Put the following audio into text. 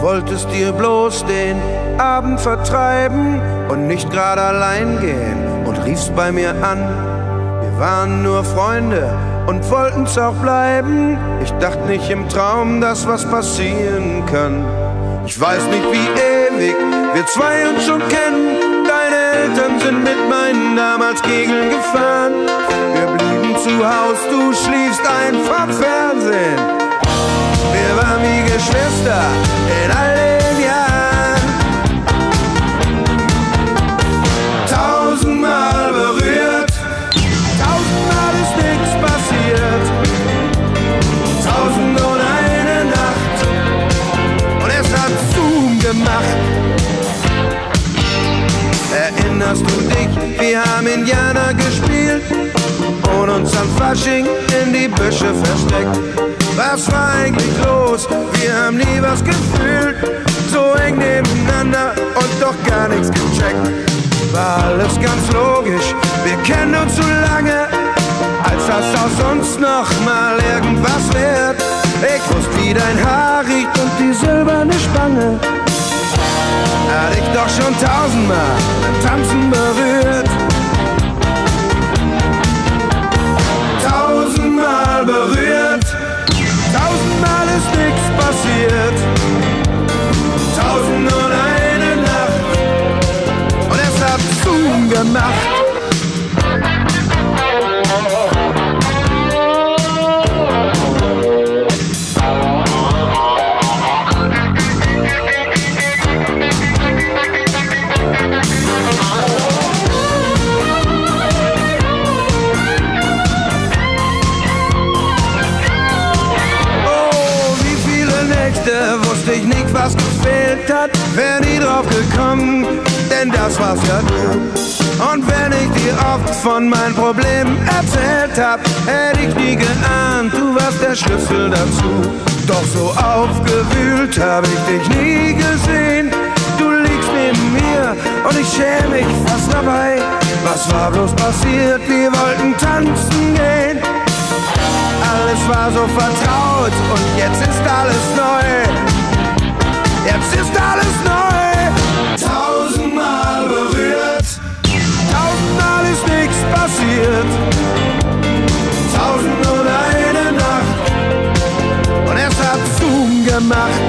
wolltest dir bloß den Abend vertreiben und nicht gerade allein gehen und riefst bei mir an. Wir waren nur Freunde und wollten's auch bleiben. Ich dachte nicht im Traum, dass was passieren kann. Ich weiß nicht, wie ewig wir zwei uns schon kennen. Deine Eltern sind mit meinen damals Kegeln gefahren. Wir blieben zu Haus, du schliefst ein vom Fernsehen. Wir waren wie Geschwister in all den Jahren. Tausendmal berührt, tausendmal ist nichts passiert. Tausend und eine Nacht und es hat Zoom gemacht. Erinnerst du dich, wir haben Indianer gespielt und uns am Fasching in die Büsche versteckt? Was war eigentlich los? Wir haben nie was gefühlt. So eng nebeneinander und doch gar nichts gecheckt. War alles ganz logisch, wir kennen uns so lange, als dass aus uns nochmal irgendwas wird. Ich wusste, wie dein Haar riecht und die silberne Spange. Hat ich doch schon tausendmal beim Tanzen berührt. Tausendmal berührt. Tausendmal ist nichts passiert. Tausend und eine Nacht und es hat Zoom gemacht. Was gefehlt hat, wär nie drauf gekommen, denn das war's ja du. Und wenn ich dir oft von meinen Problemen erzählt hab, hätte ich nie geahnt, du warst der Schlüssel dazu. Doch so aufgewühlt hab ich dich nie gesehen. Du liegst neben mir und ich schäme mich fast dabei. Was war bloß passiert? Wir wollten tanzen gehen. Alles war so vertraut und jetzt ist alles neu. Jetzt ist alles neu. Tausendmal berührt, tausendmal ist nichts passiert. Tausend und eine Nacht und es hat Zoom gemacht.